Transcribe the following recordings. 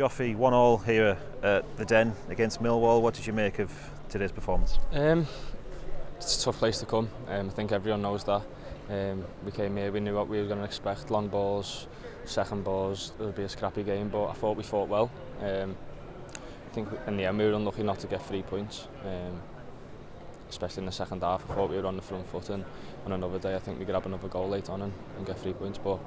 Joffey, 1-1 here at the Den against Millwall. What did you make of today's performance? It's a tough place to come. I think everyone knows that. We came here, we knew what we were going to expect. Long balls, second balls, it would be a scrappy game, but I thought we fought well. I think in the end we were unlucky not to get 3 points, especially in the second half. I thought we were on the front foot, and on another day I think we grab another goal late on and get 3 points, but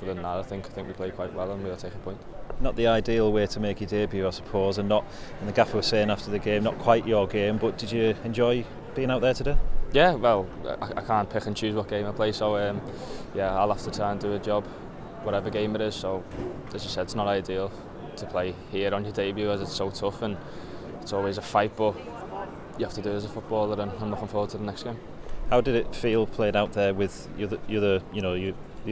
other than that I think we played quite well and we'll take a point. Not the ideal way to make your debut, I suppose, and not, and the gaffer was saying after the game, not quite your game, but did you enjoy being out there today? Yeah, well, I can't pick and choose what game I play, so yeah, I'll have to try and do a job, whatever game it is. So as you said, it's not ideal to play here on your debut as it's so tough and it's always a fight, but you have to do it as a footballer, and I'm looking forward to the next game. How did it feel playing out there with the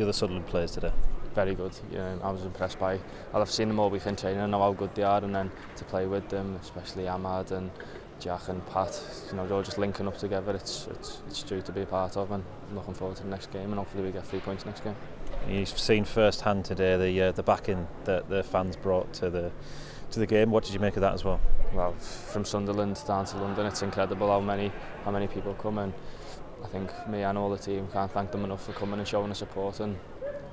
other Sutherland players today? Very good. Yeah, I was impressed by. I've seen them all week in training. I know how good they are, and then to play with them, especially Ahmad and Jack and Pat, you know, they're all just linking up together. It's true to be a part of, and I'm looking forward to the next game, and hopefully we get 3 points next game. You've seen firsthand today the backing that the fans brought to the game. What did you make of that as well? Well, from Sunderland down to London, it's incredible how many people come, and I think me and all the team can't thank them enough for coming and showing the support. And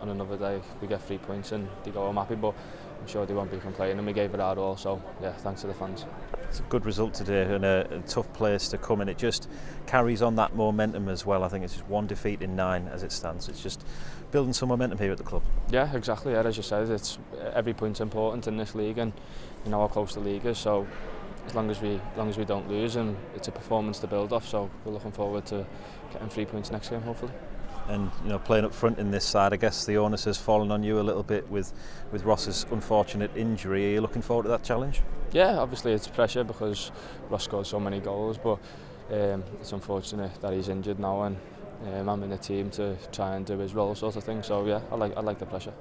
on another day we get 3 points and they go home happy, but I'm sure they won't be complaining, and we gave it our all, so yeah, thanks to the fans. It's a good result today and a tough place to come, and it just carries on that momentum as well. I think it's just 1 defeat in 9 as it stands. It's just building some momentum here at the club. Yeah, exactly. Yeah, as you said, it's every point's important in this league, and you know how close the league is, so as long as we don't lose, and it's a performance to build off, so we're looking forward to getting 3 points next game hopefully. And you know, playing up front in this side, I guess the onus has fallen on you a little bit with Ross's unfortunate injury. Are you looking forward to that challenge? Yeah, obviously it's pressure because Ross scored so many goals, but it's unfortunate that he's injured now, and I'm in the team to try and do his role sort of thing. So yeah, I like the pressure.